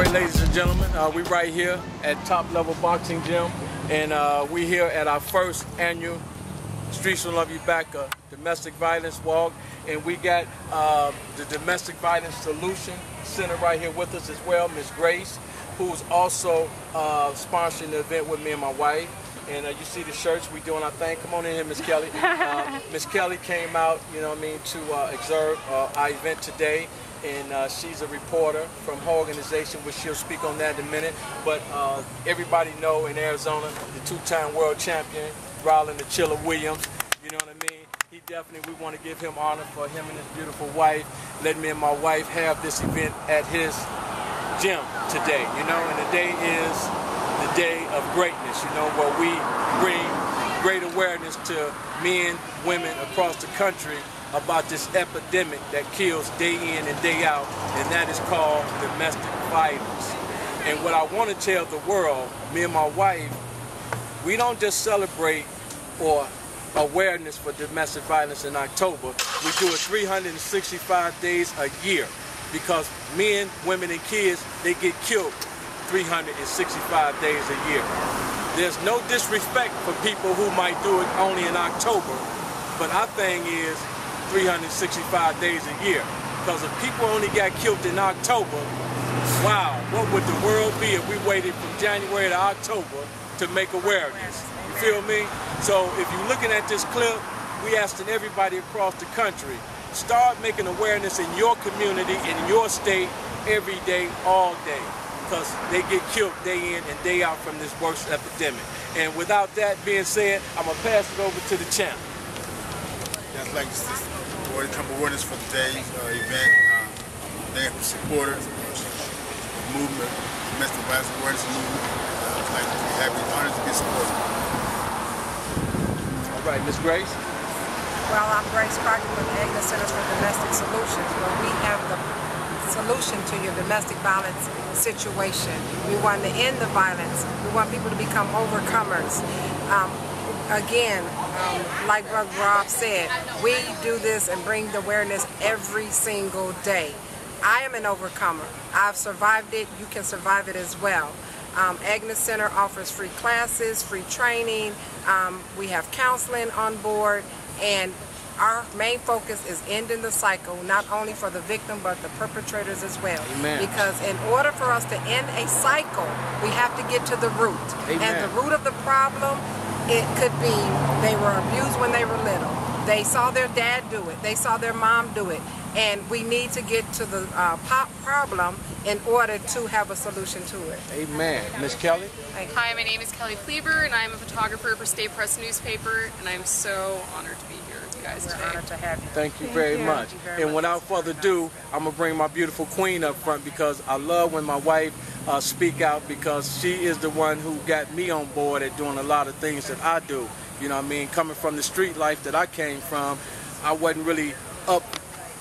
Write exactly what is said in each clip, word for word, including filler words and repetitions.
Way, ladies and gentlemen. Uh, we're right here at Top Level Boxing Gym, and uh, we're here at our first annual Streets Don't Love You Back uh, Domestic Violence Walk, and we got uh, the Domestic Violence Solution Center right here with us as well, Miss Grace, who's also uh, sponsoring the event with me and my wife. And uh, you see the shirts, we doing our thing. Come on in here, Miss Kelly. Uh, Miss Kelly came out, you know what I mean, to uh, observe uh, our event today. And uh, she's a reporter from her organization, which she'll speak on that in a minute. But uh, everybody know in Arizona, the two-time world champion, Roland Achilla-Williams, you know what I mean? He definitely, we want to give him honor for him and his beautiful wife, letting me and my wife have this event at his gym today, you know? And the day is the day of greatness, you know, where we bring great awareness to men, women across the country about this epidemic that kills day in and day out, and that is called domestic violence. And what I want to tell the world, me and my wife, we don't just celebrate or awareness for domestic violence in October. We do it three hundred sixty-five days a year, because men, women, and kids, they get killed three hundred sixty-five days a year. There's no disrespect for people who might do it only in October, but our thing is three hundred sixty-five days a year. Because if people only got killed in October, wow, what would the world be if we waited from January to October to make awareness? You feel me? So if you're looking at this clip, we asking everybody across the country, start making awareness in your community, in your state, every day, all day. Because they get killed day in and day out from this worst epidemic. And without that being said, I'm going to pass it over to the champ. Yeah, I'd like to Boyd, come awareness for today's uh, event. Uh, they have supporters, the movement, domestic violence awareness movement. Uh, I'd like to be happy and honored to be supported. All right, Miz Grace. Well, I'm Grace Crockett with Agnes' Centers for Domestic Solutions, where we have the solution to your domestic violence situation. We want to end the violence. We want people to become overcomers. Um, Again, um, like Brother Rob said, we do this and bring the awareness every single day. I am an overcomer. I've survived it. You can survive it as well. Um, Agnes Center offers free classes, free training. Um, we have counseling on board, and our main focus is ending the cycle, not only for the victim, but the perpetrators as well. Amen. Because in order for us to end a cycle, we have to get to the root. Amen. And the root of the problem, it could be they were abused when they were little. They saw their dad do it. They saw their mom do it. And we need to get to the uh, pop problem in order to have a solution to it. Amen. Miz Kelly? Hi, my name is Kelly Kleber, and I'm a photographer for State Press Newspaper, and I'm so honored to be here with you guys we're today. Honored to have you. Thank you very Thank you. much. You very and much. Without further ado, I'm going to bring my beautiful queen up front, because I love when my wife Uh, speak out, because she is the one who got me on board at doing a lot of things that I do. You know what I mean? Coming from the street life that I came from, I wasn't really up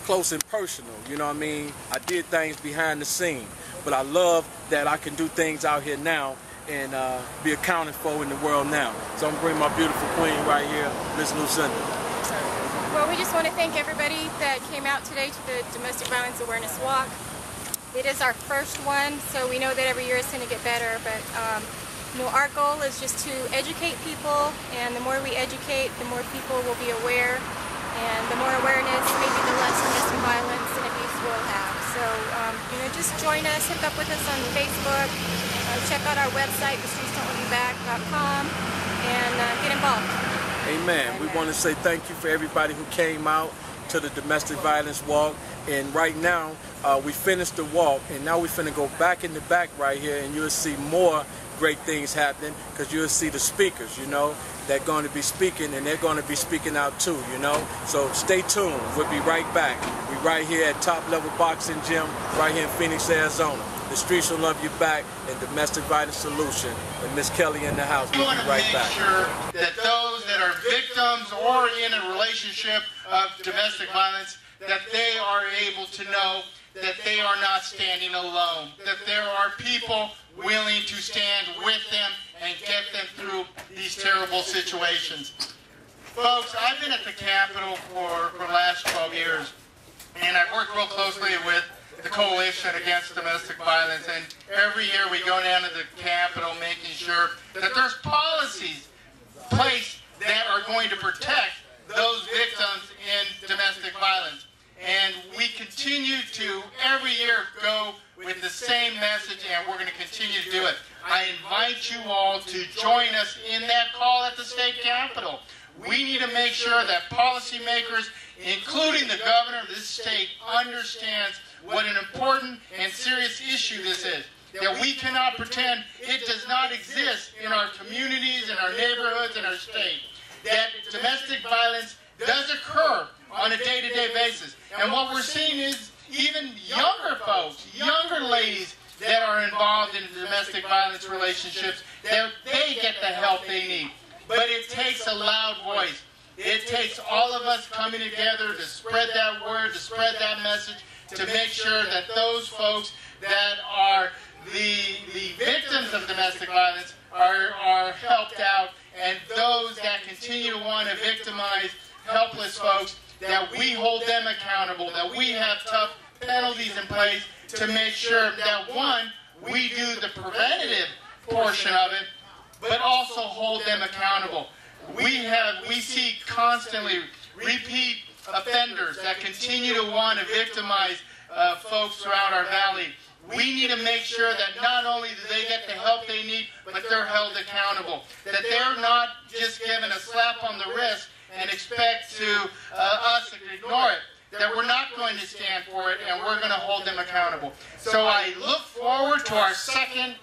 close and personal. You know what I mean? I did things behind the scene. But I love that I can do things out here now and uh, be accounted for in the world now. So I'm bringing my beautiful queen right here, Miss Lucinda. Well, we just want to thank everybody that came out today to the Domestic Violence Awareness Walk. It is our first one, so we know that every year it's going to get better, but um, you know, our goal is just to educate people, and the more we educate, the more people will be aware, and the more awareness, maybe the less domestic violence and abuse will have. So, um, you know, just join us, hook up with us on Facebook, uh, check out our website, the streets don't love you back dot com, and uh, get involved. Amen. We want to say thank you for everybody who came out to the domestic violence walk, and right now uh, we finished the walk, and now we're finna go back in the back right here, and you'll see more great things happening, because you'll see the speakers, you know, that going to be speaking, and they're going to be speaking out too, you know. So stay tuned, we'll be right back. We're right here at Top Level Boxing Gym right here in Phoenix, Arizona. The Streets Will Love You Back and Domestic Violence Solution, and Miss Kelly in the house. We'll be right back. We want to make sure that those that are victims or in a relationship of domestic violence, that they are able to know that they are not standing alone, that there are people willing to stand with them and get them through these terrible situations. Folks, I've been at the Capitol for, for the last twelve years, and I've worked real closely with the Coalition Against Domestic Violence, and every year we go down to the Capitol making sure that there's policies placed that are going to protect those victims in domestic violence. And we continue to, every year, go with the same message, and we're going to continue to do it. I invite you all to join us in that call at the state capitol. We need to make sure that policymakers, including the governor of this state, understands what an important and serious issue this is. That we cannot pretend it does not exist in our communities, in our neighborhoods, in our state. That domestic violence does occur on a day-to-day basis. And what we're seeing is even younger folks, younger ladies that are involved in domestic violence relationships, that they get the help they need. But it takes a loud voice. It takes all of us coming together to spread that word, to spread that message, to make sure that those folks that are the, the victims of domestic violence are, are helped out, and those that continue to want to victimize helpless folks, that we hold them accountable, that we have tough penalties in place to make sure that, one, we do the preventative portion of it, but also hold them accountable. We have, we see constantly repeat offenders that continue to want to victimize uh, folks throughout our valley. We need to make sure that not only do they get the help they need, but they're held accountable. That they're not just given a slap on the wrist and expect to uh, us to ignore it. That we're not going to stand for it, and we're going to hold them accountable. So I look forward to our second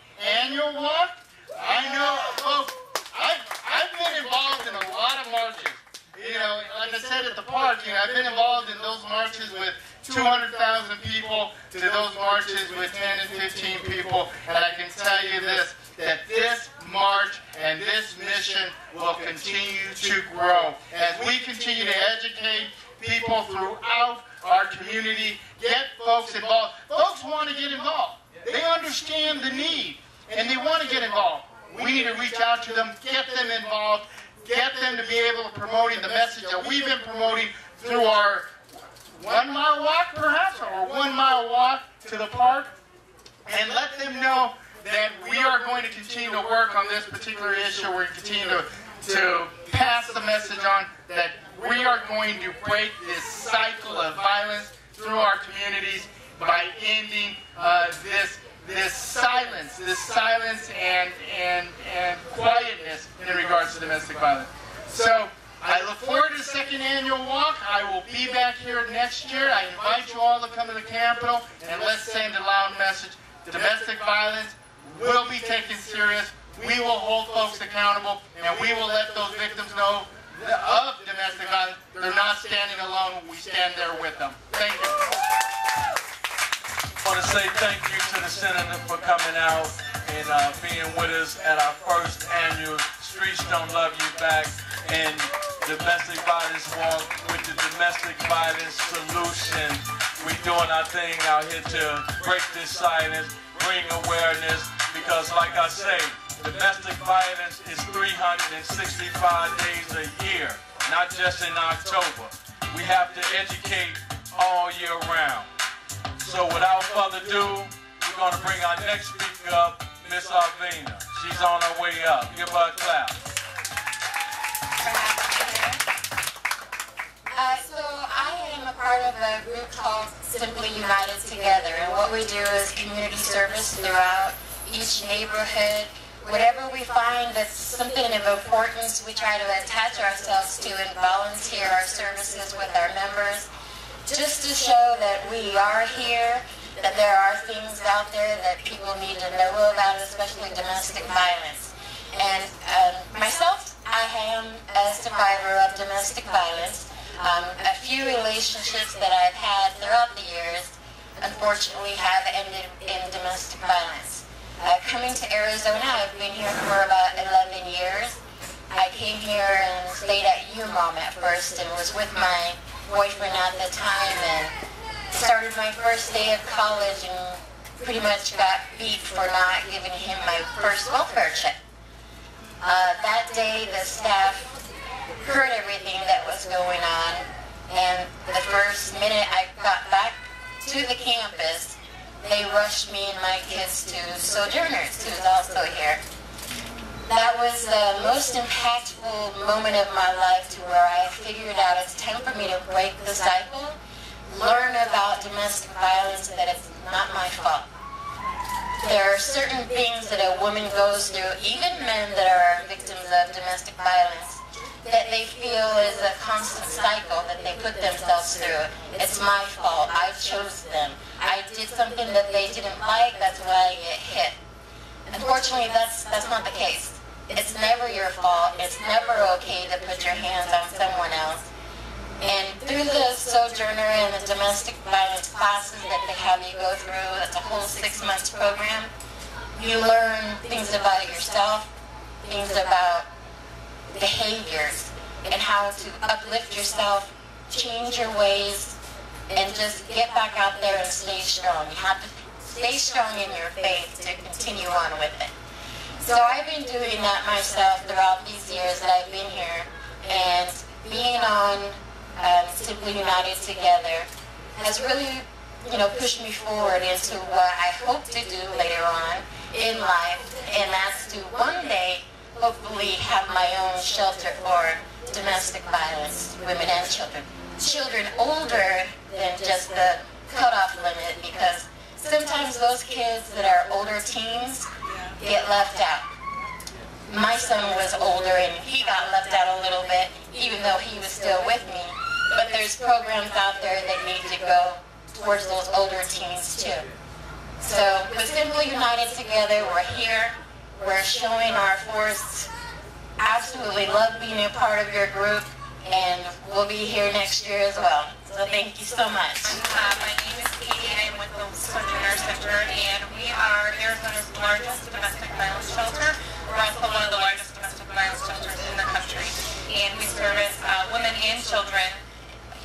annual walk. I know, folks, I've, I've been involved in a lot of marches. You know, like I said at the park, you know, I've been involved in those marches with two hundred thousand people to those marches with ten and fifteen people. And I can tell you this, that this march and this mission will continue to grow as we continue to educate people throughout our community, get folks involved. Folks want to get involved. They understand the need, and they want to get involved. We need to reach out to them, get them involved, get them to be able to promote the message that we've been promoting through our one-mile walk, perhaps, or one-mile walk to the park, and let them know that we are going to continue to work on this particular issue. We're continuing to, to pass the message on that we are going to break this cycle of violence through our communities by ending uh, this this silence, this silence and, and, and quietness in regards to domestic violence. So I look forward to the second annual walk. I will be back here next year. I invite you all to come to the Capitol, and let's send a loud message. Domestic violence will be taken serious. We will hold folks accountable, and we will let those victims know of domestic violence. They're not standing alone. We stand there with them. Thank you. I want to say thank you to the Senator for coming out and uh, being with us at our first annual Streets Don't Love You Back and Domestic Violence Walk with the Domestic Violence Solution. We're doing our thing out here to break this silence, bring awareness, because like I say, domestic violence is three hundred sixty-five days a year, not just in October. We have to educate all year round. So without further ado, we're going to bring our next speaker up, Miss Arvina. She's on her way up. Give her a clap. Uh, so I am a part of a group called Simply United Together. And what we do is community service throughout each neighborhood. Whatever we find that's something of importance, we try to attach ourselves to and volunteer our services with our members, just to show that we are here, that there are things out there that people need to know about, especially domestic violence. And um, myself, I am a survivor of domestic violence. Um, a few relationships that I've had throughout the years, unfortunately, have ended in domestic violence. Uh, coming to Arizona, I've been here for about eleven years. I came here and stayed at U M O M at first and was with my boyfriend at the time, and started my first day of college and pretty much got beat for not giving him my first welfare check. Uh, that day the staff heard everything that was going on, and the first minute I got back to the campus, they rushed me and my kids to Sojourners, who's also here. That was the most impactful moment of my life, to where I figured out it's time for me to break the cycle, learn about domestic violence, that it's not my fault. There are certain things that a woman goes through, even men that are victims of domestic violence, that they feel is a constant cycle that they put themselves through. It's my fault. I chose them. I did something that they didn't like. That's why I get hit. Unfortunately, that's, that's not the case. It's never your fault. It's never okay to put your hands on someone else. And through the Sojourner and the domestic violence classes that they have you go through, it's a whole six-month program, you learn things about yourself, things about behaviors, and how to uplift yourself, change your ways, and just get back out there and stay strong. You have to stay strong in your faith to continue on with it. So I've been doing that myself throughout these years that I've been here, and being on um, Simply United Together has really, you know, pushed me forward into what I hope to do later on in life, and that's to one day hopefully have my own shelter for domestic violence, women and children. Children older than just the cutoff limit, because sometimes those kids that are older teens get left out. My son was older and he got left out a little bit, even though he was still with me. But there's programs out there that need to go towards those older teens too. So with Simply United Together, we're here. We're showing our force. Absolutely love being a part of your group, and we'll be here next year as well. So thank you so much. Uh, my name is Katie. I'm with the Sojourner Center, and we are Arizona's largest domestic violence shelter. We're also one of the largest domestic violence shelters in the country, and we service uh, women and children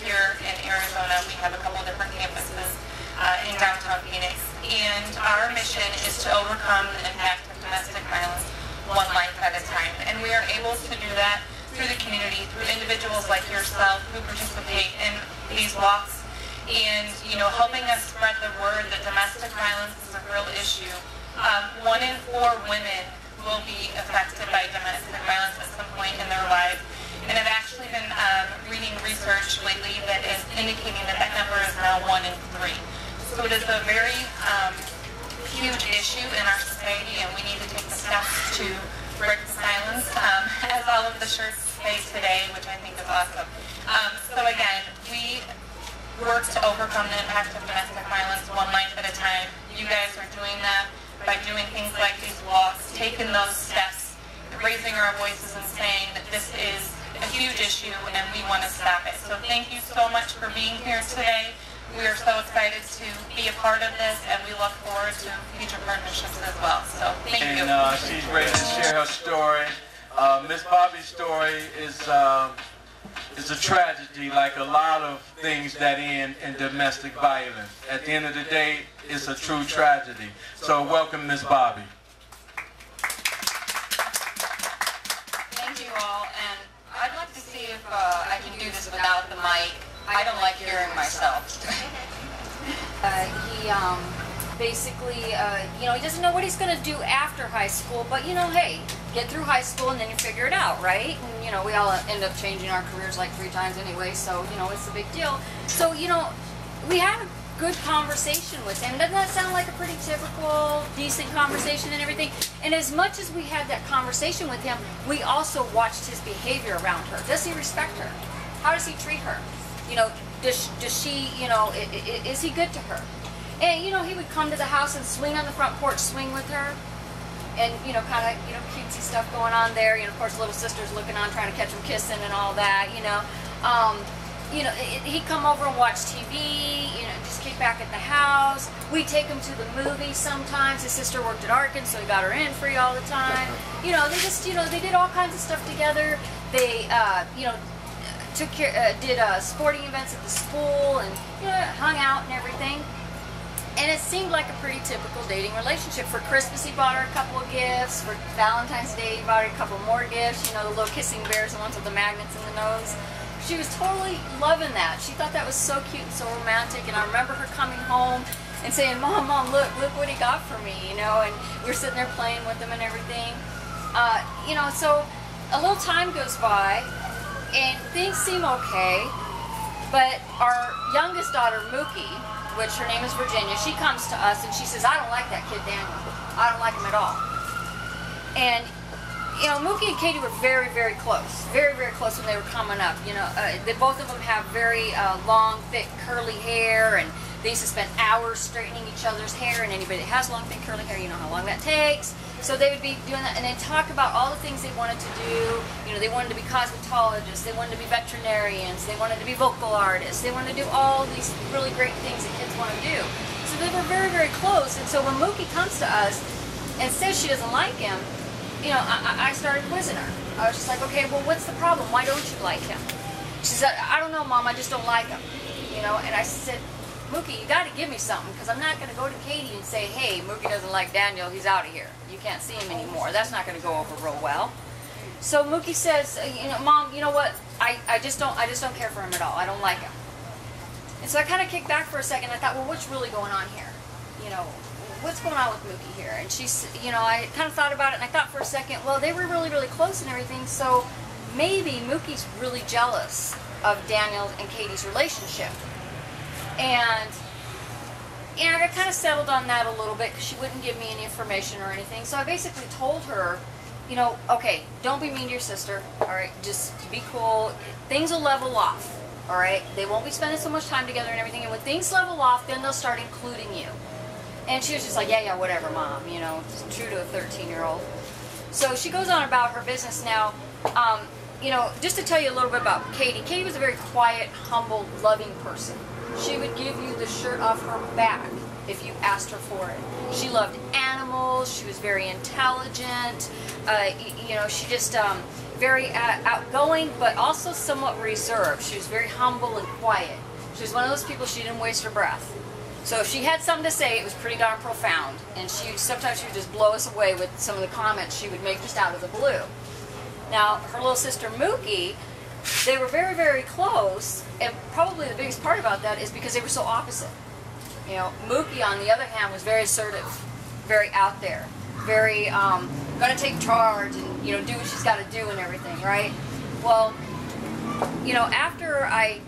here in Arizona. We have a couple different campuses uh, in downtown Phoenix, and our mission is to overcome the impact of domestic violence one life at a time. And we are able to do that through the community, through individuals like yourself who participate in these walks, and, you know, helping us spread the word that domestic violence is a real issue. Um, one in four women will be affected by domestic violence at some point in their lives. And I've actually been um, reading research lately that is indicating that that number is now one in three. So it is a very um, huge issue in our society, and we need to take the steps to break the silence, um, as all of the shirts say today, which I think is awesome. Um, so again, we work to overcome the impact of domestic violence one life at a time. You guys are doing that by doing things like these walks, taking those steps, raising our voices and saying that this is a huge issue and we want to stop it. So thank you so much for being here today. We are so excited to be a part of this, and we look forward to future partnerships as well. So, thank and, you. And uh, she's ready to share her story. Uh, Miss Bobbi's story is uh, is a tragedy, like a lot of things that end in domestic violence. At the end of the day, it's a true tragedy. So, welcome, Miss Bobbi. Thank you all, and I'd like to see if uh, I can do this without the mic. I don't like hearing myself. uh, he um, basically, uh, you know, he doesn't know what he's going to do after high school, but, you know, hey, get through high school and then you figure it out, right? And, you know, we all end up changing our careers like three times anyway, so, you know, it's a big deal. So, you know, we had a good conversation with him. Doesn't that sound like a pretty typical, decent conversation and everything? And as much as we had that conversation with him, we also watched his behavior around her. Does he respect her? How does he treat her? You know, does, does she, you know, is he good to her? And, you know, he would come to the house and swing on the front porch, swing with her. And, you know, kind of, you know, cutesy stuff going on there. You know, of course, little sister's looking on, trying to catch him kissing and all that, you know. Um, you know, it, he'd come over and watch T V, you know, just kick back at the house. We'd take him to the movies sometimes. His sister worked at Arkin, so he got her in free all the time. You know, they just, you know, they did all kinds of stuff together. They, uh, you know, Took care, uh, did uh, sporting events at the school, and, you know, hung out and everything. And it seemed like a pretty typical dating relationship. For Christmas, he bought her a couple of gifts. For Valentine's Day, he bought her a couple more gifts. You know, the little kissing bears, the ones with the magnets in the nose. she was totally loving that. She thought that was so cute and so romantic, and I remember her coming home and saying, Mom, Mom, look, look what he got for me, you know, and we're sitting there playing with them and everything. Uh, you know, so a little time goes by, and things seem okay, but our youngest daughter, Mookie, which her name is Virginia, she comes to us and she says, I don't like that kid, Daniel. I don't like him at all. And, you know, Mookie and Katie were very, very close, very, very close when they were coming up. You know, uh, they, both of them have very uh, long, thick, curly hair, and they used to spend hours straightening each other's hair, and anybody that has long, thick, curly hair, you know how long that takes. So they would be doing that, and they talk about all the things they wanted to do. You know, they wanted to be cosmetologists, they wanted to be veterinarians, they wanted to be vocal artists, they wanted to do all these really great things that kids want to do. So they were very, very close, and so when Mookie comes to us and says she doesn't like him, you know, I, I started quizzing her. I was just like, okay, well, what's the problem? Why don't you like him? She said, I don't know, Mom, I just don't like him. You know, and I said, Mookie, you got to give me something, because I'm not going to go to Katie and say, hey, Mookie doesn't like Daniel, he's out of here. You can't see him anymore. That's not going to go over real well. So Mookie says, you know, Mom, you know what? I, I just don't I just don't care for him at all. I don't like him. And so I kind of kicked back for a second. I thought, well, what's really going on here? You know, what's going on with Mookie here? And she's, you know, I kind of thought about it, and I thought for a second, well, they were really, really close and everything, so maybe Mookie's really jealous of Daniel and Katie's relationship. And, and I kind of settled on that a little bit, because she wouldn't give me any information or anything. So I basically told her, you know, okay, don't be mean to your sister, all right? Just be cool. Things will level off, all right? They won't be spending so much time together and everything. And when things level off, then they'll start including you. And she was just like, yeah, yeah, whatever, Mom, you know, just true to a thirteen-year-old. So she goes on about her business now. Um, you know, just to tell you a little bit about Katie. Katie was a very quiet, humble, loving person. She would give you the shirt off her back if you asked her for it. She loved animals. She was very intelligent. Uh, you, you know, she just um, very uh, outgoing, but also somewhat reserved. She was very humble and quiet. She was one of those people, she didn't waste her breath. So if she had something to say, it was pretty darn profound. And she sometimes she would just blow us away with some of the comments she would make just out of the blue. Now, her little sister Mookie, they were very, very close, and probably the biggest part about that is because they were so opposite. You know, Mookie, on the other hand, was very assertive, very out there, very um, going to take charge and, you know, do what she's got to do and everything, right? Well, you know, after I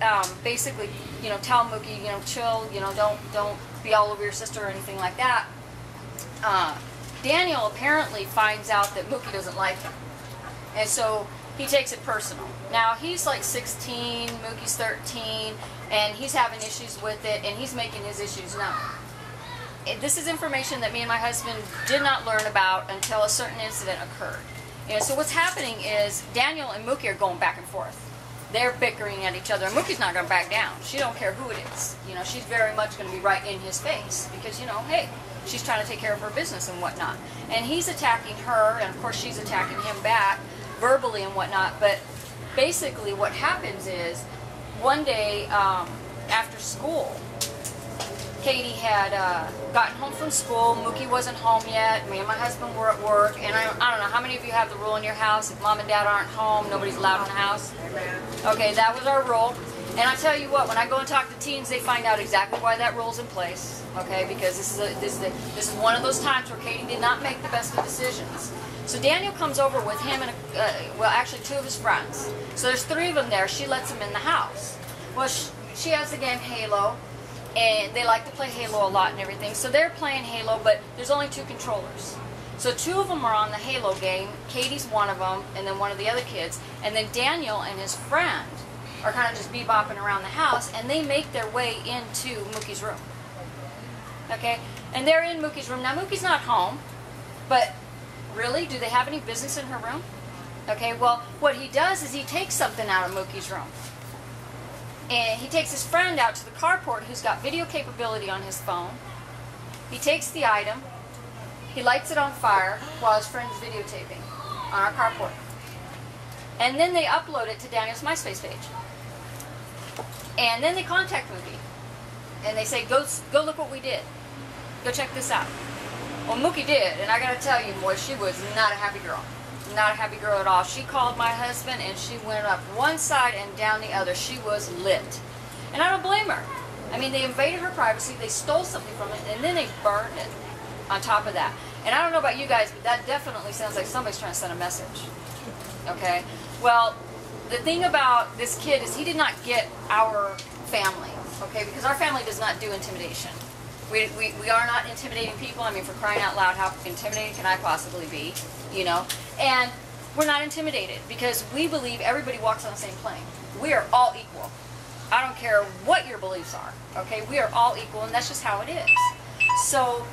um, basically, you know, tell Mookie, you know, chill, you know, don't, don't be all over your sister or anything like that, uh, Daniel apparently finds out that Mookie doesn't like him. And so he takes it personal. Now, he's like sixteen, Mookie's thirteen, and he's having issues with it, and he's making his issues known. This is information that me and my husband did not learn about until a certain incident occurred. You know, so what's happening is Daniel and Mookie are going back and forth. They're bickering at each other, and Mookie's not going to back down. She don't care who it is. You know, she's very much going to be right in his face because, you know, hey, she's trying to take care of her business and whatnot. And he's attacking her, and of course she's attacking him back, verbally and whatnot, but basically what happens is one day um, after school, Katie had uh, gotten home from school, Mookie wasn't home yet, me and my husband were at work, and I, I don't know, how many of you have the rule in your house, if Mom and Dad aren't home, nobody's allowed in the house? Okay, that was our rule, and I tell you what, when I go and talk to teens, they find out exactly why that rule's in place, okay, because this is, a, this, is a, this is one of those times where Katie did not make the best of decisions. So Daniel comes over with him and, a, uh, well, actually two of his friends. So there's three of them there. She lets them in the house. Well, she, she has the game Halo, and they like to play Halo a lot and everything. So they're playing Halo, but there's only two controllers. So two of them are on the Halo game. Katie's one of them, and then one of the other kids. And then Daniel and his friend are kind of just bebopping around the house, and they make their way into Mookie's room. Okay? And they're in Mookie's room. Now, Mookie's not home, but... really? Do they have any business in her room? Okay, well, what he does is he takes something out of Mookie's room. And he takes his friend out to the carport who's got video capability on his phone. He takes the item, he lights it on fire while his friend's videotaping on our carport. And then they upload it to Daniel's MySpace page. And then they contact Mookie. And they say, go, go look what we did. Go check this out. Well, Mookie did, and I gotta tell you, boy, she was not a happy girl. not a happy girl at all. She called my husband and she went up one side and down the other. She was lit. And I don't blame her. I mean, they invaded her privacy, they stole something from it, and then they burned it on top of that. And I don't know about you guys, but that definitely sounds like somebody's trying to send a message. Okay? Well, the thing about this kid is he did not get our family, okay? Because our family does not do intimidation. We, we, we are not intimidating people. I mean, for crying out loud, how intimidating can I possibly be? You know? And we're not intimidated because we believe everybody walks on the same plane. We are all equal. I don't care what your beliefs are, okay? We are all equal, and that's just how it is. So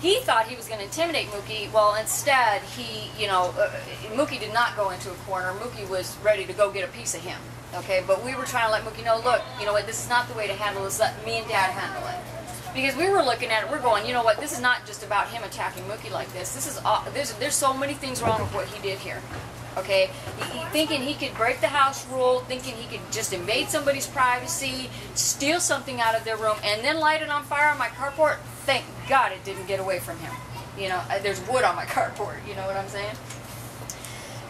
he thought he was going to intimidate Mookie. Well, instead, he, you know, uh, Mookie did not go into a corner. Mookie was ready to go get a piece of him, okay? But we were trying to let Mookie know, look, you know what, this is not the way to handle this. Let me and Dad handle it. Because we were looking at it, we're going, you know what, this is not just about him attacking Mookie like this. This is all, there's, there's so many things wrong with what he did here. Okay, he, he, thinking he could break the house rule, thinking he could just invade somebody's privacy, steal something out of their room, and then light it on fire on my carport. Thank God it didn't get away from him. You know, there's wood on my carport, you know what I'm saying?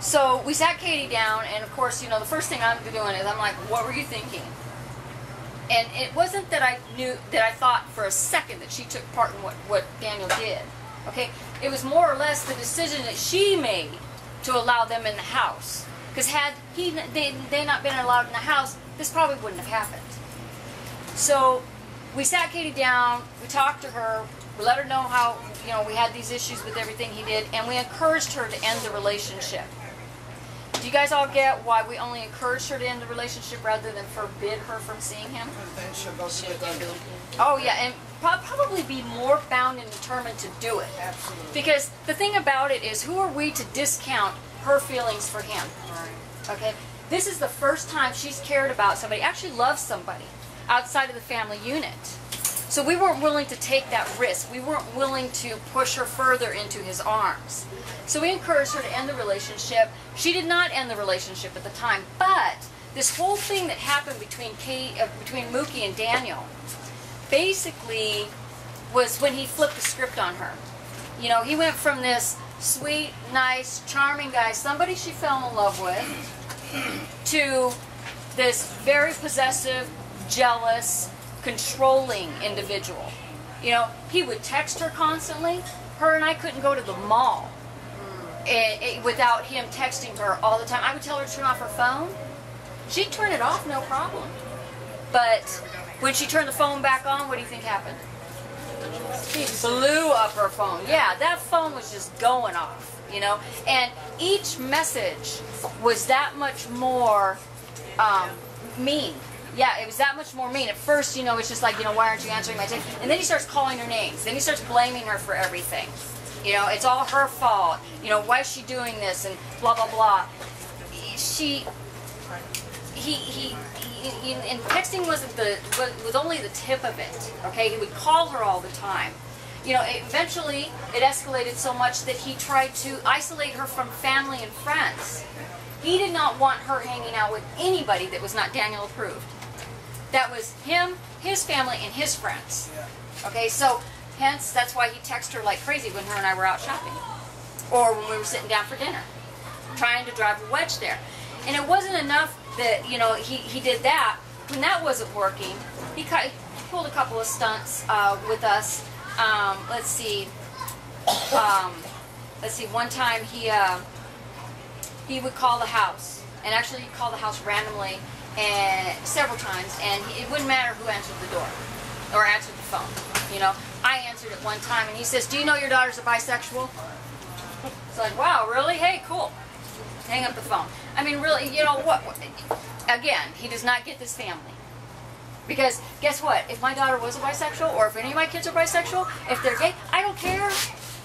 So we sat Katie down, and of course, you know, the first thing I'm doing is I'm like, what were you thinking? And it wasn't that I knew, that I thought for a second that she took part in what, what Daniel did. Okay, it was more or less the decision that she made to allow them in the house, because had he they, they not been allowed in the house, this probably wouldn't have happened. So we sat Katie down, we talked to her, we let her know how, you know, we had these issues with everything he did, and we encouraged her to end the relationship. Do you guys all get why we only encouraged her to end the relationship rather than forbid her from seeing him? Oh yeah, and probably be more bound and determined to do it. Absolutely. Because the thing about it is, who are we to discount her feelings for him? Right. Okay? This is the first time she's cared about somebody, actually loves somebody outside of the family unit. So we weren't willing to take that risk. We weren't willing to push her further into his arms. So we encouraged her to end the relationship. She did not end the relationship at the time, but this whole thing that happened between Kate, uh, between Mookie and Daniel basically was when he flipped the script on her. You know, he went from this sweet, nice, charming guy, somebody she fell in love with, to this very possessive, jealous, controlling individual. You know, he would text her constantly. Her and I couldn't go to the mall it, it, without him texting her all the time. I would tell her to turn off her phone. She'd turn it off, no problem. But when she turned the phone back on, what do you think happened? She blew up her phone. Yeah, that phone was just going off, you know? And each message was that much more um, mean. Yeah, it was that much more mean. At first, you know, it's just like, you know, why aren't you answering my text? And then he starts calling her names. Then he starts blaming her for everything. You know, it's all her fault. You know, why is she doing this? And blah, blah, blah. She, he, he, He, and texting wasn't the was only the tip of it. Okay, he would call her all the time. You know, eventually it escalated so much that he tried to isolate her from family and friends. He did not want her hanging out with anybody that was not Daniel approved. That was him, his family, and his friends. Okay, so hence that's why he texted her like crazy when her and I were out shopping, or when we were sitting down for dinner, trying to drive a wedge there. And it wasn't enough that, you know, he, he did that. When that wasn't working, he, cut, he pulled a couple of stunts uh, with us. Um, let's see, um, let's see, one time he, uh, he would call the house, and actually he'd call the house randomly and several times, and he, it wouldn't matter who answered the door or answered the phone, you know. I answered it one time, and he says, do you know your daughter's a bisexual? It's like, wow, really? Hey, cool. Hang up the phone. I mean, really, you know what, what? Again, he does not get this family. Because guess what? If my daughter was a bisexual, or if any of my kids are bisexual, if they're gay, I don't care.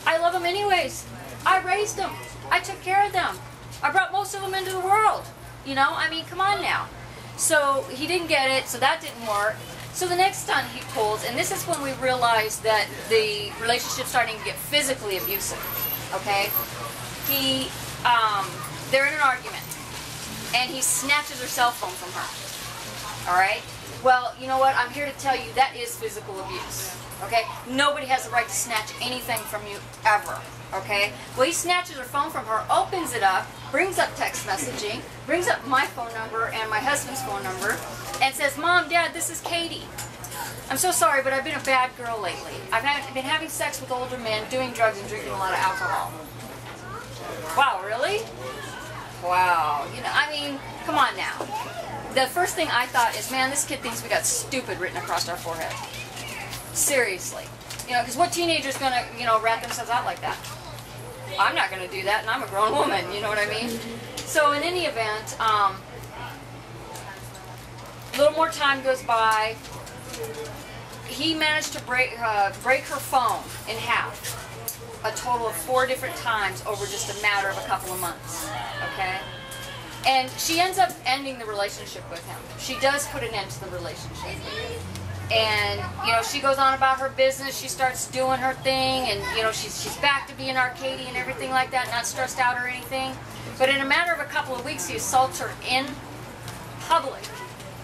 I love them anyways. I raised them. I took care of them. I brought most of them into the world. You know, I mean, come on now. So he didn't get it, so that didn't work. So the next stunt he pulls, and this is when we realized that the relationship's starting to get physically abusive. Okay? He, um... They're in an argument, and he snatches her cell phone from her, all right? Well, you know what? I'm here to tell you that is physical abuse, Okay? Nobody has the right to snatch anything from you ever. Okay? Well, he snatches her phone from her, opens it up, brings up text messaging, brings up my phone number and my husband's phone number, and says, Mom, Dad, this is Katie. I'm so sorry, but I've been a bad girl lately. I've been having sex with older men, doing drugs, and drinking a lot of alcohol. Wow, really? Wow. You know, I mean, come on now. The first thing I thought is, man, this kid thinks we got stupid written across our forehead. Seriously. You know, because what teenager's going to, you know, rat themselves out like that? I'm not going to do that, and I'm a grown woman, you know what I mean? So in any event, um, a little more time goes by. He managed to break, uh, break her phone in half a total of four different times over just a matter of a couple of months, okay? And she ends up ending the relationship with him. She does put an end to the relationship. And, you know, she goes on about her business. She starts doing her thing, and, you know, she's, she's back to being arcadey and everything like that, not stressed out or anything. But in a matter of a couple of weeks, he assaults her in public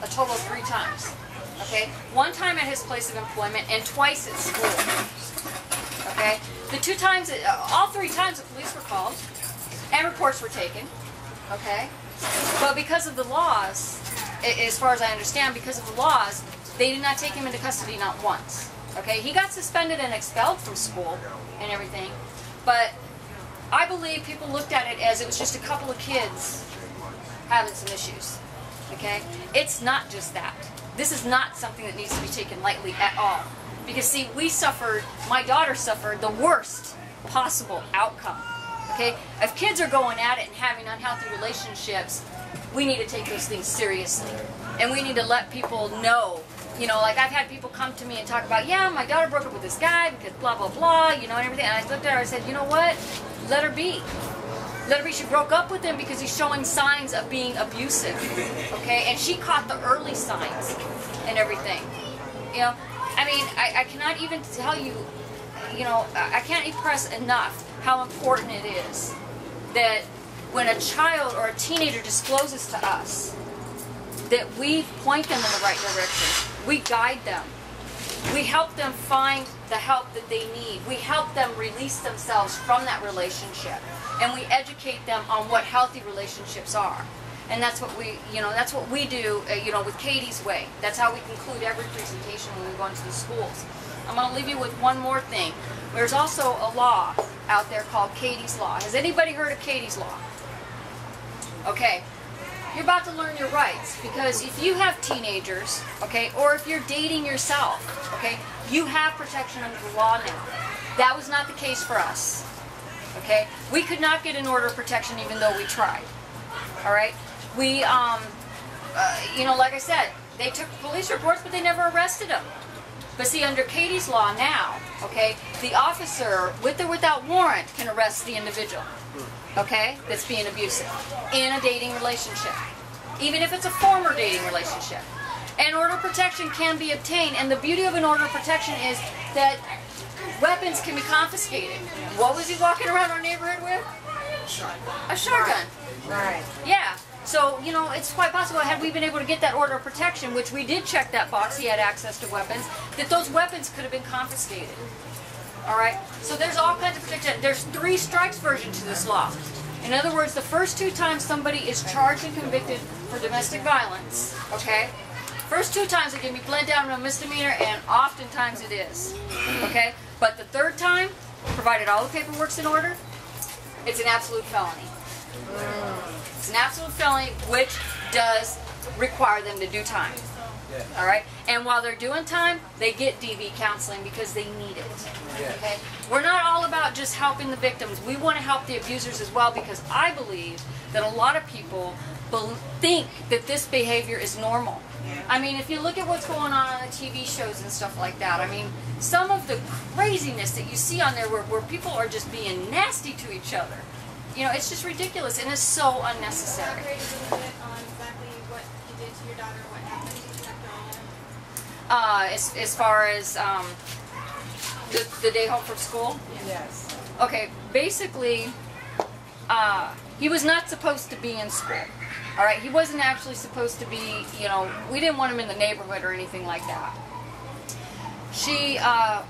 a total of three times, okay? One time at his place of employment and twice at school, okay? The two times, all three times the police were called and reports were taken, okay? But because of the laws, as far as I understand, because of the laws, they did not take him into custody not once, okay? He got suspended and expelled from school and everything, but I believe people looked at it as it was just a couple of kids having some issues, okay? It's not just that. This is not something that needs to be taken lightly at all. Because, see, we suffered, my daughter suffered, the worst possible outcome, okay? If kids are going at it and having unhealthy relationships, we need to take those things seriously. And we need to let people know, you know, like I've had people come to me and talk about, yeah, my daughter broke up with this guy because blah, blah, blah, you know, and everything. And I looked at her and I said, you know what? Let her be. Let her be. She broke up with him because he's showing signs of being abusive, okay? And she caught the early signs and everything, you know? I mean, I, I cannot even tell you, you know, I can't impress enough how important it is that when a child or a teenager discloses to us, that we point them in the right direction. We guide them. We help them find the help that they need. We help them release themselves from that relationship. And we educate them on what healthy relationships are. And that's what we, you know, that's what we do, uh, you know, with Kaity's Way. That's how we conclude every presentation when we go into the schools. I'm going to leave you with one more thing. There's also a law out there called Kaity's Law. Has anybody heard of Kaity's Law? Okay. You're about to learn your rights, because if you have teenagers, okay, or if you're dating yourself, okay, you have protection under the law now. That was not the case for us, okay? We could not get an order of protection even though we tried, all right? We, um, uh, you know, like I said, they took police reports, but they never arrested them. But see, under Kaity's Law now, okay, the officer, with or without warrant, can arrest the individual, okay, that's being abusive in a dating relationship, even if it's a former dating relationship. An order of protection can be obtained, and the beauty of an order of protection is that weapons can be confiscated. What was he walking around our neighborhood with? A shotgun. Right. Yeah. So, you know, it's quite possible, had we been able to get that order of protection, which we did check that box, he had access to weapons, that those weapons could have been confiscated. All right? So there's all kinds of protection. There's three strikes version to this law. In other words, the first two times somebody is charged and convicted for domestic violence, okay, first two times it can be bled down to a misdemeanor, and oftentimes it is, okay? But the third time, provided all the paperwork's in order, it's an absolute felony. It's an absolute felony, which does require them to do time. All right? And while they're doing time, they get D V counseling because they need it. Okay? We're not all about just helping the victims. We want to help the abusers as well, because I believe that a lot of people think that this behavior is normal. I mean, if you look at what's going on on the T V shows and stuff like that, I mean, some of the craziness that you see on there where, where people are just being nasty to each other. You know, it's just ridiculous, and it's so unnecessary. Can you elaborate a little bit on exactly what you did to your daughter, what happened to you? Uh, as, as far as um, the, the day home from school? Yes. Okay, basically, uh, he was not supposed to be in school, all right? He wasn't actually supposed to be, you know, we didn't want him in the neighborhood or anything like that. She uh,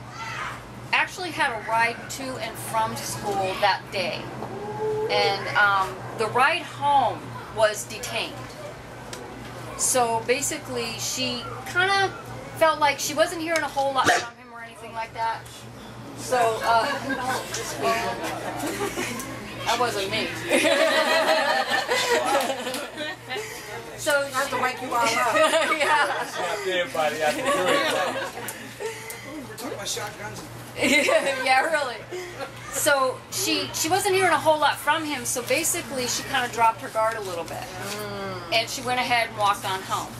actually had a ride to and from school that day, and um, the ride home was detained. So basically she kind of felt like she wasn't hearing a whole lot from him or anything like that. So uh, that wasn't me. So I have to wake you all up. Yeah. We're talking about shotguns. Yeah, really. So she she wasn't hearing a whole lot from him. So basically, she kind of dropped her guard a little bit, mm. and she went ahead and walked on home.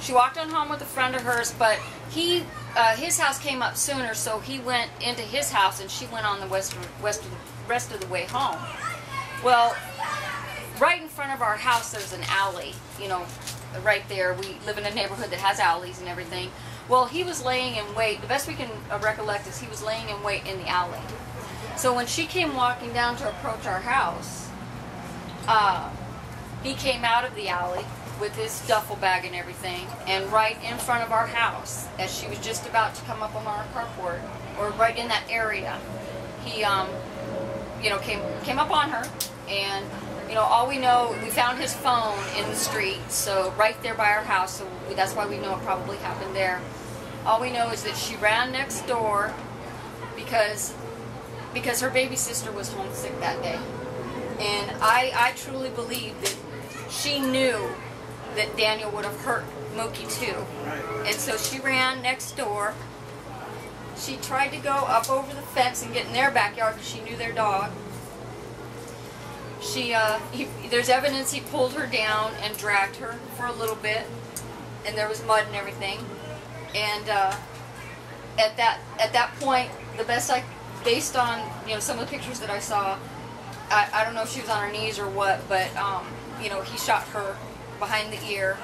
She walked on home with a friend of hers, but he uh, his house came up sooner, so he went into his house, and she went on the west west rest of the way home. Well, right in front of our house, there's an alley. You know, right there. We live in a neighborhood that has alleys and everything. Well, he was laying in wait. The best we can uh, recollect is he was laying in wait in the alley. So when she came walking down to approach our house, uh, he came out of the alley with his duffel bag and everything, and right in front of our house, as she was just about to come up on our carport, or right in that area, he, um, you know, came came up on her, and you know, all we know, we found his phone in the street, so right there by our house. So we, that's why we know it probably happened there. All we know is that she ran next door because because her baby sister was homesick that day. And I, I truly believe that she knew that Daniel would have hurt Mookie too. And so she ran next door. She tried to go up over the fence and get in their backyard because she knew their dog. She, uh, he, there's evidence he pulled her down and dragged her for a little bit, and there was mud and everything. And uh, at that at that point, the best I, based on you know some of the pictures that I saw, I, I don't know if she was on her knees or what, but um, you know he shot her behind the ear,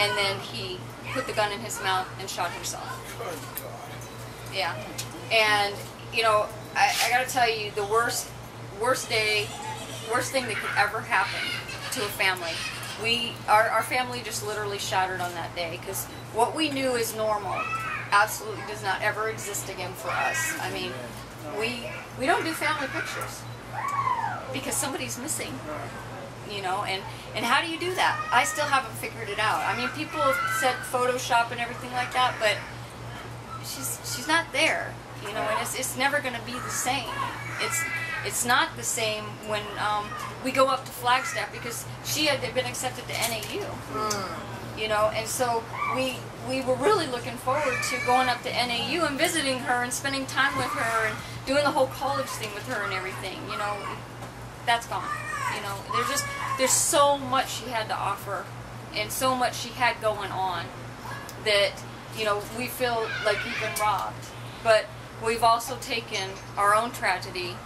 and then he put the gun in his mouth and shot himself. Good God. Yeah, and you know I, I gotta tell you the worst worst day. Worst thing that could ever happen to a family. We, our, our family just literally shattered on that day because what we knew is normal absolutely does not ever exist again for us. I mean, we we don't do family pictures because somebody's missing, you know, and, and how do you do that? I still haven't figured it out. I mean, people have said Photoshop and everything like that, but she's she's not there, you know, and it's, it's never going to be the same. It's... It's not the same when um, we go up to Flagstaff because she had been accepted to N A U, mm. you know, and so we we were really looking forward to going up to N A U and visiting her and spending time with her and doing the whole college thing with her and everything, you know, that's gone, you know, there's just, there's so much she had to offer and so much she had going on that, you know, we feel like we've been robbed, but we've also taken our own tragedy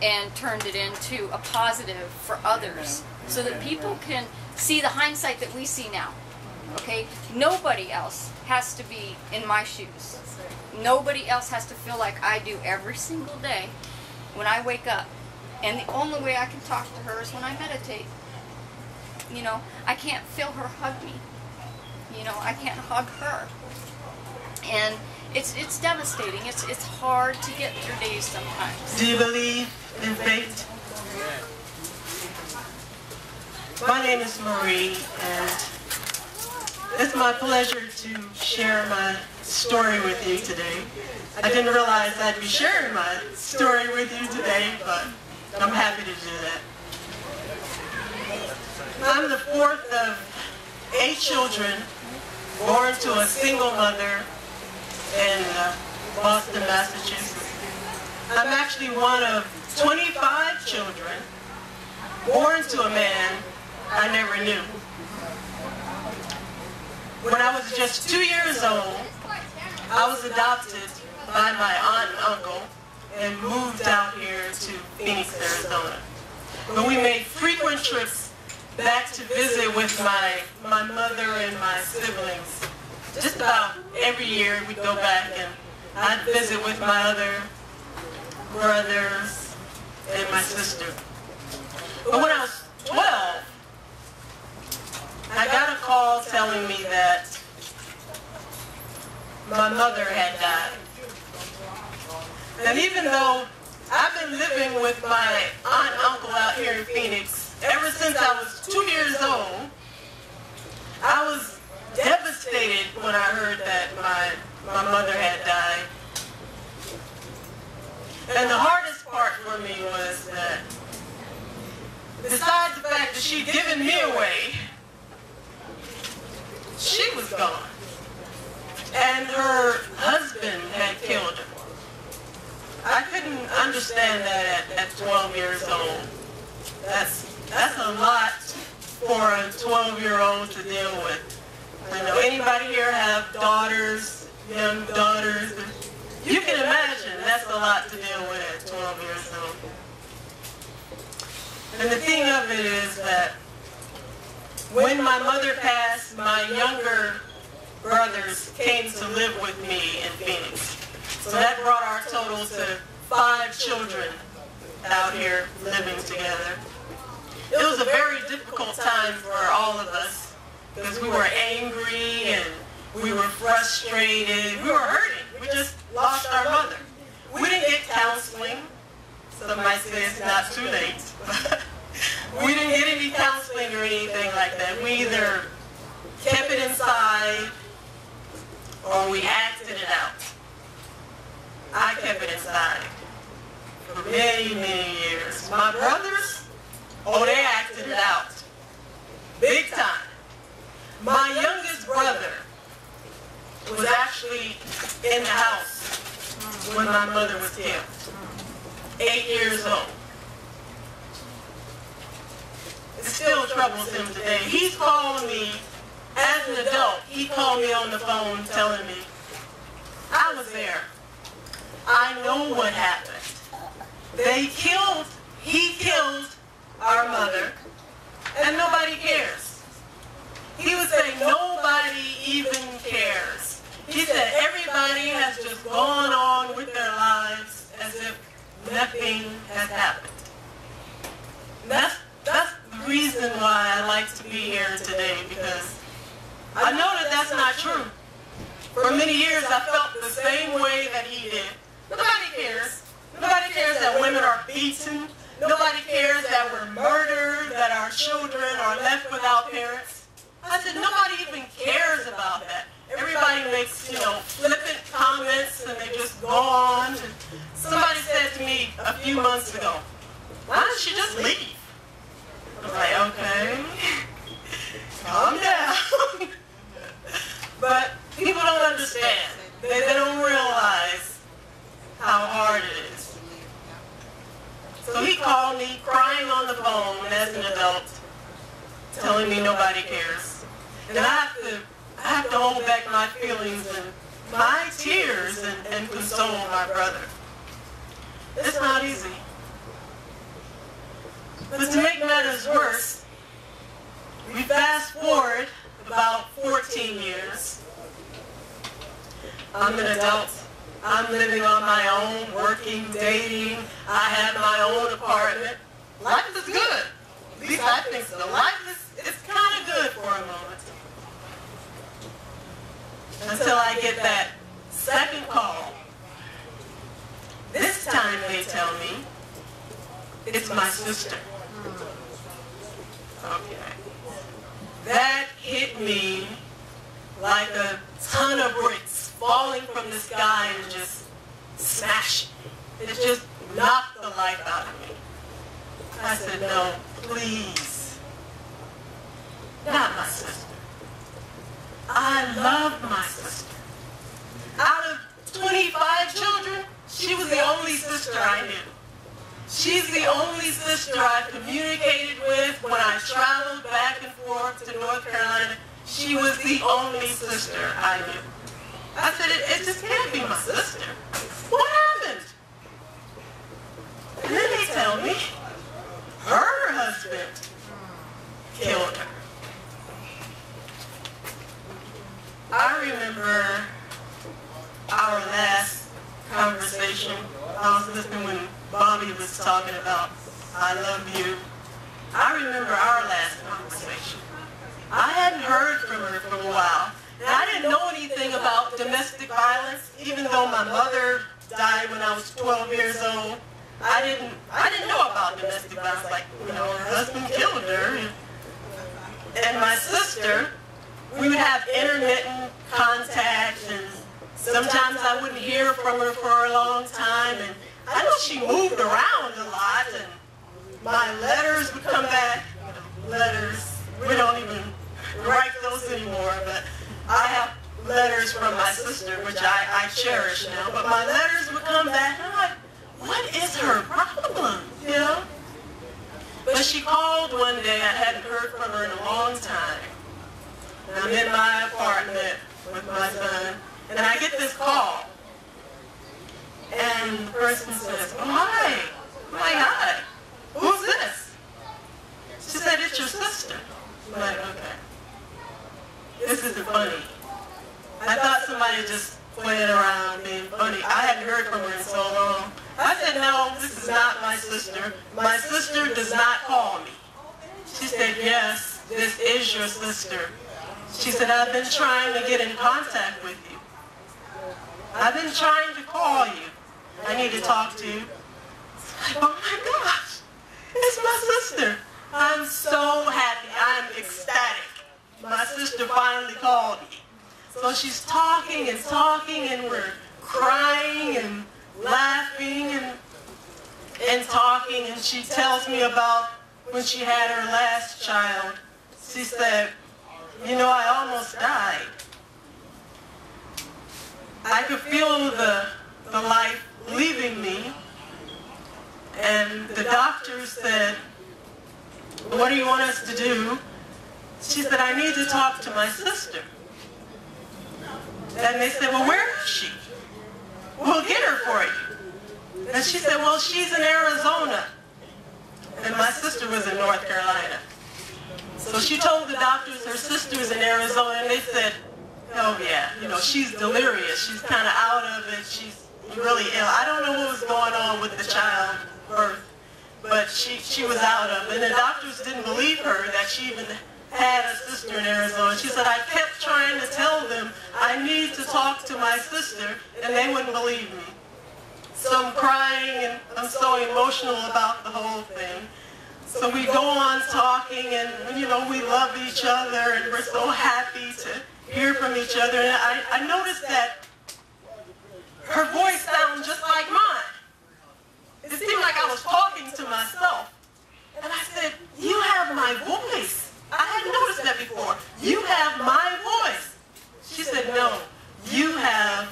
and turned it into a positive for others so that people can see the hindsight that we see now. Okay? Nobody else has to be in my shoes. Nobody else has to feel like I do every single day when I wake up. And the only way I can talk to her is when I meditate. You know, I can't feel her hug me. You know, I can't hug her. And It's it's devastating. It's it's hard to get through days sometimes. Do you believe in fate? My name is Marie, and it's my pleasure to share my story with you today. I didn't realize I'd be sharing my story with you today, but I'm happy to do that. I'm the fourth of eight children born to a single mother in uh, Boston, Massachusetts. I'm actually one of twenty-five children born to a man I never knew. When I was just two years old, I was adopted by my aunt and uncle and moved out here to Phoenix, Arizona. But we made frequent trips back to visit with my, my mother and my siblings. Just about every year we'd go back and I'd visit with my other brothers and my sister. But when I was twelve, I got a call telling me that my mother had died. And even though I've been living with my aunt and uncle out here in Phoenix ever since I was two years old, I was devastated when I heard that my, my mother had died. And the hardest part for me was that, besides the fact that she'd given me away, she was gone. And her husband had killed her. I couldn't understand that at, at twelve years old. That's, that's a lot for a twelve-year-old to deal with. I know anybody here have daughters, young daughters. You can imagine that's a lot to deal with at twelve years old. And the thing of it is that when my mother passed, my younger brothers came to live with me in Phoenix. So that brought our total to five children out here living together. It was a very difficult time for all of us because we were angry and we were frustrated. We were hurting. We just lost our mother. We didn't get counseling. Some might say it's not too late. But we didn't get any counseling or anything like that. We either kept it inside or we acted it out. I kept it inside for many, many years. My brothers, oh, they acted it out. Big time. My youngest brother was actually in the house when my mother was killed. Eight years old. It still troubles him today. He's calling me as an adult. He called me on the phone telling me, I was there. I know what happened. They killed, he killed our mother, and nobody cares. He would say nobody even cares. He said everybody has just gone on with their lives as if nothing has happened. That's, that's the reason why I like to be here today, because I know that that's not true. For many years, I felt the same way that he did. Nobody cares. Nobody cares that women are beaten. Nobody cares that we're murdered, that our children are left without parents. I said, nobody even cares about that. Everybody makes, you know, flippant comments and they just go on. Somebody said to me a few months ago, why don't you just leave? I was like, okay, calm down. But people don't understand. They, they don't realize how hard it is. So he called me crying on the phone as an adult, telling me nobody cares. And I have to, I have to hold back my feelings and my tears and, and console my brother. It's not easy. But to make matters worse, we fast forward about fourteen years. I'm an adult. I'm living on my own, working, dating. I have my own apartment. Life is good. At least I think so. Life is it's kind of good for a moment. Until I get that second call. This time they tell me it's my sister. Okay. That hit me like a ton of bricks falling from the sky and just smashing. It just knocked the life out of me. I said, no, please. Not my sister. I love my sister. Out of twenty-five children, she was the only sister I knew. She's the only sister I communicated with when I traveled back and forth to North Carolina. She was the only sister I knew. I said, it, it just can't be my sister. What happened? And then they tell me her husband killed her. I remember our last conversation. I was listening when Bobbi was talking about, I love you. I remember our last conversation. I hadn't heard from her for a while. I didn't know anything about domestic violence, even though my mother died when I was twelve years old. I didn't, I didn't know about domestic violence. Like, you know, her husband killed her. And my sister, we would have intermittent contact, and sometimes I wouldn't hear from her for a long time. And I know she moved around a lot, and my letters would come back. Letters, we don't even write those anymore, but I have letters from my sister, which I, I cherish now. But my letters would come back, and I'm like, what is her problem, you know? But she called one day. I hadn't heard from her in a long time. And I'm in my apartment with my son, and I get this call. And the person says, oh, hi. I'm like, hi. Who's this? She said, it's your sister. I'm like, okay. This isn't funny. I thought somebody just playing around being funny. I hadn't heard from her in so long. I said, no, this is not my sister. My sister does not call me. She said, yes, this is your sister. She said, I've been trying to get in contact with you. I've been trying to call you. I need to talk to you. Oh my gosh, it's my sister. I'm so happy. I'm ecstatic. My sister finally called me. So she's talking and talking, and we're crying and laughing and, and talking. And she tells me about when she had her last child. She said, you know, I almost died. I could feel the, the life leaving me. And the doctor said, what do you want us to do? She said, I need to talk to my sister. And they said, well, where is she? We'll get her for you. And she said, well, she's in Arizona. And my sister was in North Carolina. So she told the doctors her sister was in Arizona, and they said, oh yeah, you know, she's delirious. She's kind of out of it. She's really ill. I don't know what was going on with the childbirth, but she, she was out of it. And the doctors didn't believe her that she even had a sister in Arizona. She said, I kept trying to tell them I need to talk to my sister, and they wouldn't believe me. So I'm crying, and I'm so emotional about the whole thing. So we go on talking, and, you know, we love each other, and we're so happy to hear from each other. And I, I noticed that her voice sounded just like mine. It seemed like I was talking to myself. And I said, you have my voice. I hadn't noticed that before. You have my voice. She said, no, you have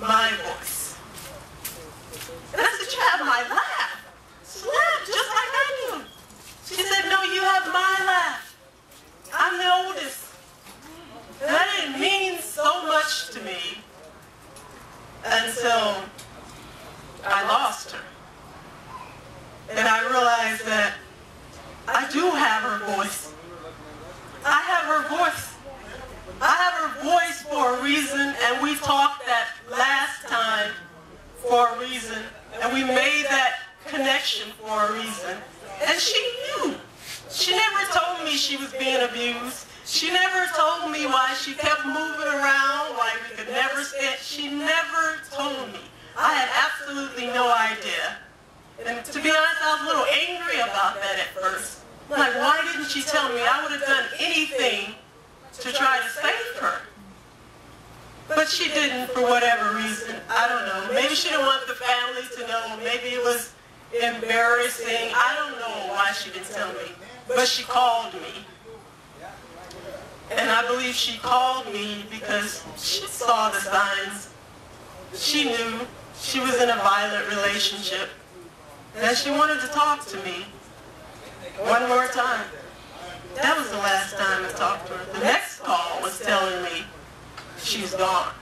my voice. And I said, you have my laugh. She laughed just like I do. She said, no, you have my laugh. I'm the oldest. And that didn't mean so much to me until I lost her. And I realized that I do have her voice. I have her voice. I have her voice for a reason, and we talked that last time for a reason, and we made that connection for a reason. And she knew. She never told me she was being abused. She never told me why she kept moving around, why we could never stand. She never told me. I had absolutely no idea. And to be honest, I was a little angry about that at first. I'm like, why didn't she tell me? I would have done anything to try to save her. But she didn't, for whatever reason. I don't know. Maybe she didn't want the family to know. Maybe it was embarrassing. I don't know why she didn't tell me. But she called me. And I believe she called me because she saw the signs. She knew she was in a violent relationship. And she wanted to talk to me one more time. That was the last time I talked to her. The next call was telling me she's gone.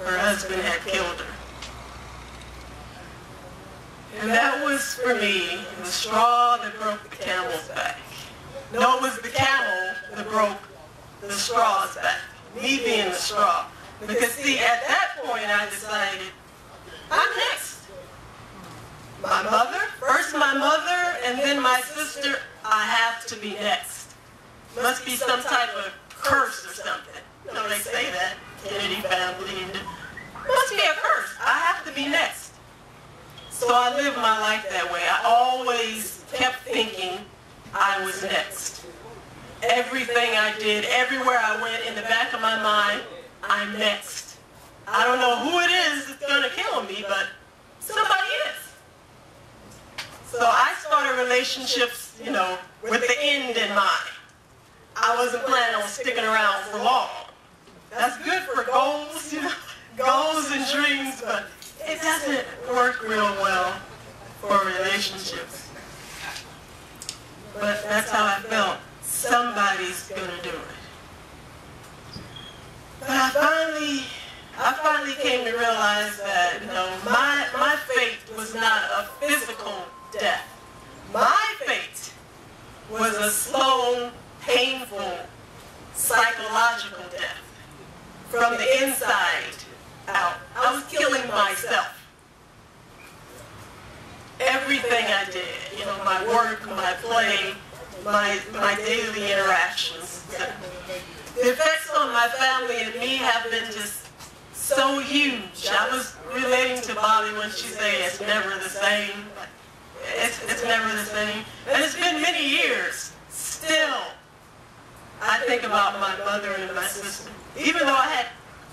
Her husband had killed her. And that was, for me, the straw that broke the camel's back. No, it was the camel that broke the straw's back, me being the straw. Because, see, at that point I decided, I'm next. My mother, first my mother, and then my sister. I have to be next. Must be some type of curse or something. So they say that, Kennedy family, and must be a curse. I have to be next. So I lived my life that way. I always kept thinking I was next. Everything I did, everywhere I went, in the back of my mind, I'm next. I don't know who it is that's going to kill me, but somebody is. So I started relationships, you know, with the end in mind. I wasn't planning on sticking around for long. That's good for goals, you know, goals and dreams, but it doesn't work real well for relationships. But that's how I felt. Somebody's gonna do it. But I finally, I finally came to realize that, you know, my my fate was not a physical death. My fate was a slow, painful, psychological death from the inside out. I was killing myself. Everything I did, you know, my work, my play, my my daily interactions. The effects on my family and me have been just so huge. I was relating to Bobbi when she said it's never the same. It's, it's never the same. And it's been many years. Still, I think about my mother and my sister. Even though I had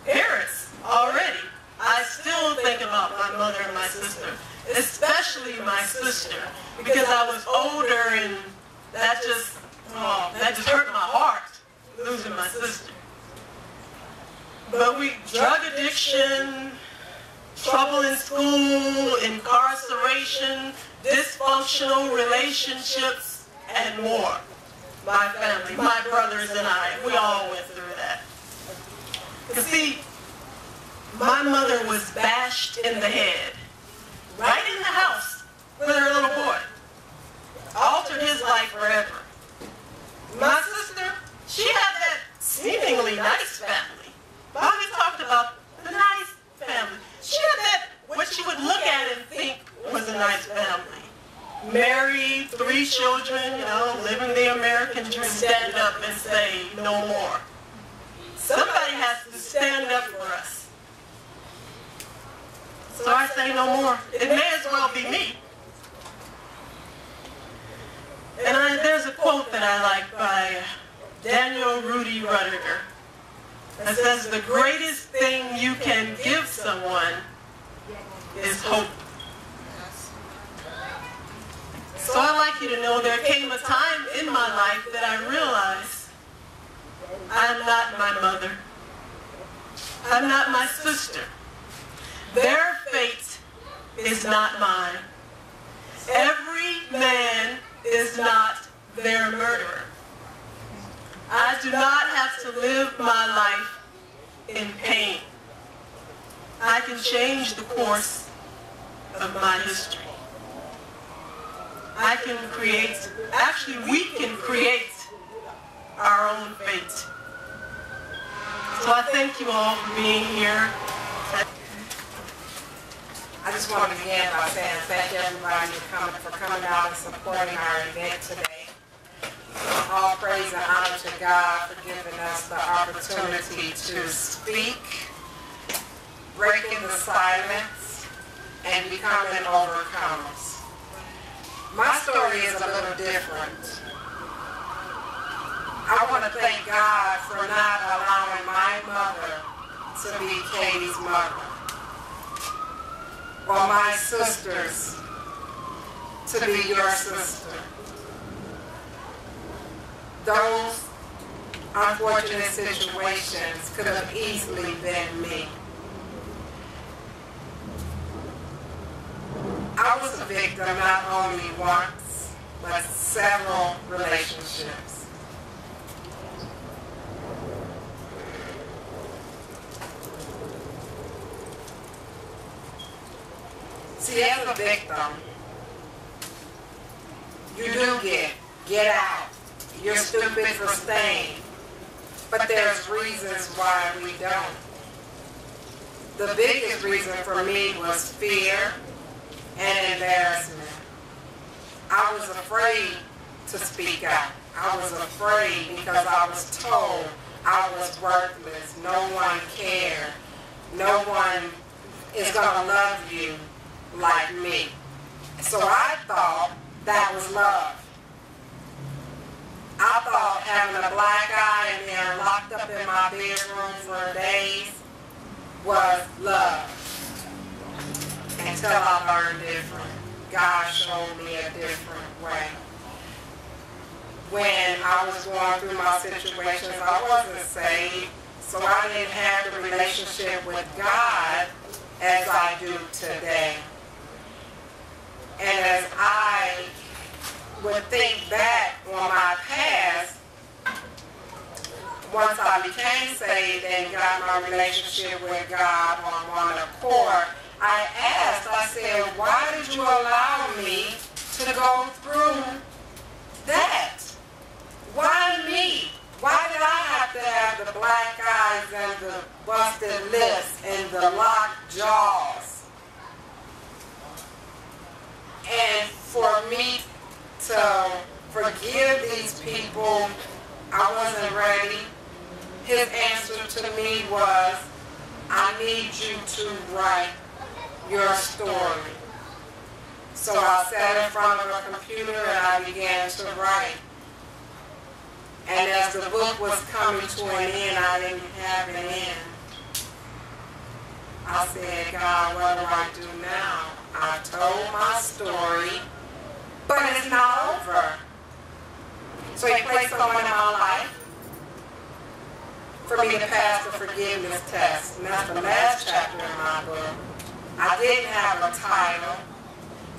parents already, I still think about my mother and my sister, especially my sister, because I was older and that just, oh, that just hurt my heart, losing my sister. But we, drug addiction, trouble in school, incarceration, dysfunctional relationships, and more. My family, my brothers and I, we all went through that. Because see, my mother was bashed in the head, right in the house with her little boy. Altered his life forever. My sister, she had that seemingly nice family. Bobbi talked about the nice family. She had that, what she would look at and think was a nice family. Married, three children, you know, living the American dream. Stand up and say no more. Somebody has to stand up for us. So I say no more. It may as well be me. And I, there's a quote that I like by Daniel Rudy Rudiger that says, the greatest thing you can give someone is hope. So I'd like you to know there came a time in my life that I realized I'm not my mother. I'm not my sister. Their fate is not mine. Every man is not their murderer. I do not have to live my life in pain. I can change the course of my history. I can create, actually we can create our own fate. So I thank you all for being here. I just want to begin by saying thank everybody for coming, for coming out and supporting our event today. All praise and honor to God for giving us the opportunity to speak, breaking the silence, and becoming overcomers. My story is a little different. I want to thank God for not allowing my mother to be Kaity's mother, or my sisters to be your sister. Those unfortunate situations could have easily been me. I was a victim not only once, but several relationships. See, as a victim, you do get, get out. You're stupid for staying. But there's reasons why we don't. The biggest reason for me was fear and embarrassment. I was afraid to speak out. I was afraid because I was told I was worthless. No one cared. No one is going to love you like me. So I thought that was love. I thought having a black guy in there locked up in my bedroom for days was love. Until I learned different. God showed me a different way. When I was going through my situations, I wasn't saved, so I didn't have the relationship with God as I do today. And as I would think back on my past, once I became saved and got my relationship with God on one accord, I asked, I said, why did you allow me to go through that? Why me? Why did I have to have the black eyes and the busted lips and the locked jaws? And for me to forgive these people, I wasn't ready. His answer to me was, I need you to write your story. So I sat in front of a computer and I began to write. And as the book was coming to an end, I didn't have an end. I said, God, what do I do now? I told my story, but it's not over. So He placed someone in my life for me to pass the forgiveness test. And that's the last chapter in my book. I didn't have a title,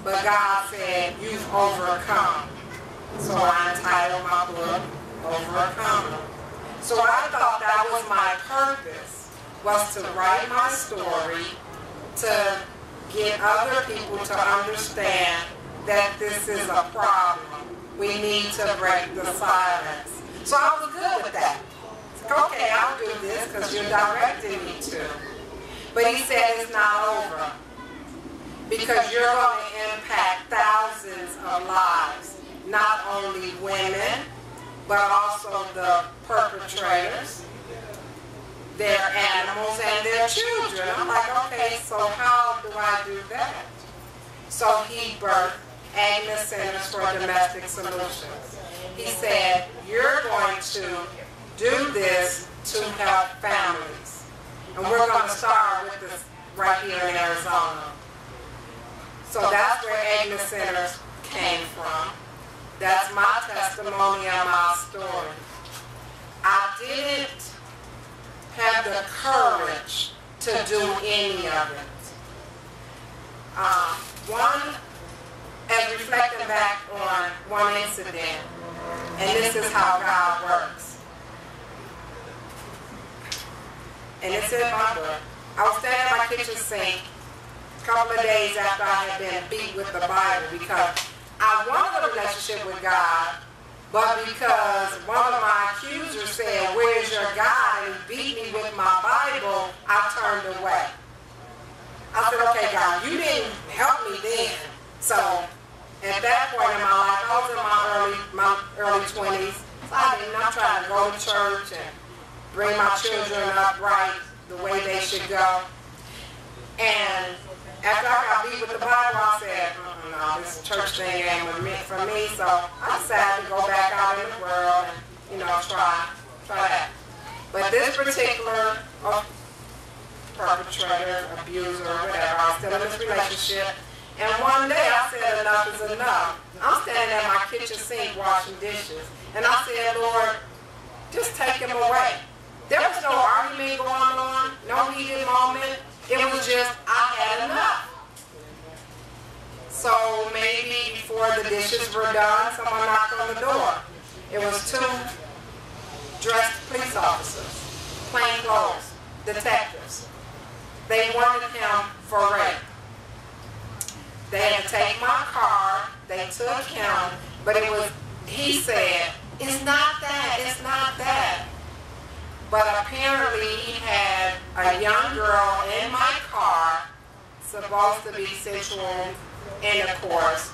but God said, you've overcome. So I entitled my book, Overcome. So I thought that was my purpose, was to write my story, to get other people to understand that this is a problem. We need to break the silence. So I was good with that. Okay, I'll do this because you're directing me to. But He said it's not over, because you're going to impact thousands of lives, not only women, but also the perpetrators, their animals, and their children. I'm like, okay, so how do I do that? So He birthed Agnes' Centers for Domestic Solutions. He said, you're going to do this to help families. And we're going to start with this right here in Arizona. So that's where Agnes' Centers came from. That's my testimony and my story. I didn't have the courage to do any of it. Um, one, and reflecting back on one incident, and this is how God works. And it's in my book. I was standing at my kitchen sink a couple of days after I had been beat with the Bible, because I wanted a relationship with God, but because one of my accusers said, where's your God, and beat me with my Bible, I turned away. I said, okay, God, you didn't help me then. So at that point in my life, I was in my early, my early twenties. So I did not try to go to church and bring my children up right the way they should go. And after I got beat with the Bible, I said, oh, no, this church thing ain't meant for me. So I decided to go back out in the world and, you know, try, try that. But this particular oh, perpetrator, abuser, whatever, I was still in this relationship. And one day I said, enough is enough. I'm standing at my kitchen sink washing dishes. And I said, Lord, just take him away. There was no argument going on, no heated moment. It was just, I had enough. So maybe before the dishes were done, someone knocked on the door. It was two dressed police officers, plainclothes, detectives. They wanted him for rape. They had to take my car, they took him, but it was, he said, it's not that, it's not that. But apparently he had a young girl in my car, supposed to be sexual intercourse.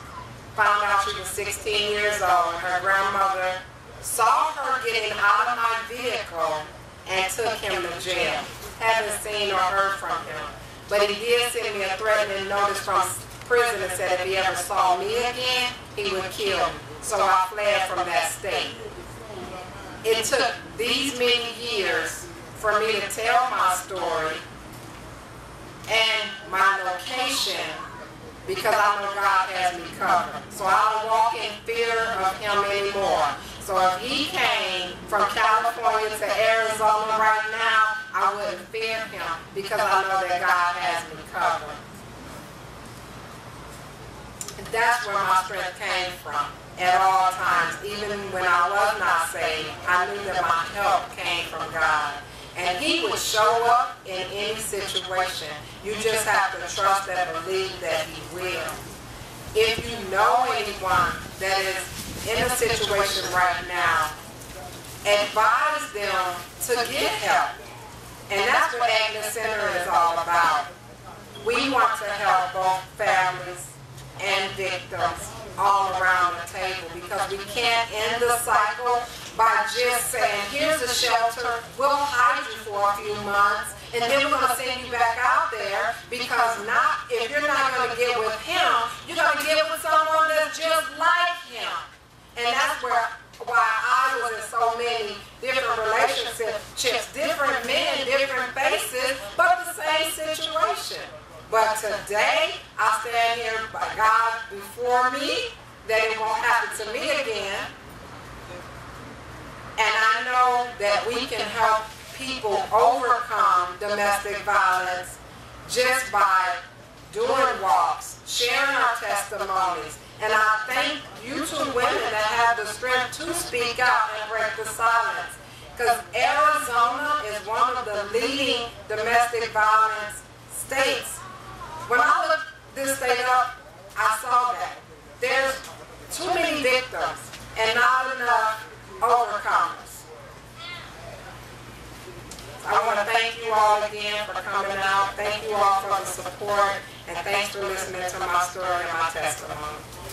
Found out she was sixteen years old. Her grandmother saw her getting out of my vehicle and took him to jail. Haven't seen or heard from him. But he did send me a threatening notice from prison and said if he ever saw me again, he would kill me. So I fled from that state. It took these many years for me to tell my story and my location, because I know God has me covered. So I don't walk in fear of him anymore. So if he came from California to Arizona right now, I wouldn't fear him because I know that God has me covered. And that's where my strength came from at all times. Even when I was not saved, I knew that my help came from God. And he would show up in any situation. You just have to trust and believe that he will. If you know anyone that is in a situation right now, advise them to get help. And that's what Agnes' Center is all about. We want to help both families and victims all around the table, because we can't end the cycle by just saying, here's a shelter, we'll hide you for a few months, and then we're going to send you back out there, because not if you're not going to get with him, you're going to get with someone that's just like him. And that's where why I was in so many different relationships, different men, different faces, but the same situation. But today, I stand here by God before me, that it won't happen to me again. And I know that we can help people overcome domestic violence just by doing walks, sharing our testimonies. And I thank you two women that have the strength to speak out and break the silence. Because Arizona is one of the leading domestic violence states. When I looked this state up, I saw that. There's too many victims and not enough overcomers. I want to thank you all again for coming out. Thank you all for the support, and thanks for listening to my story and my testimony.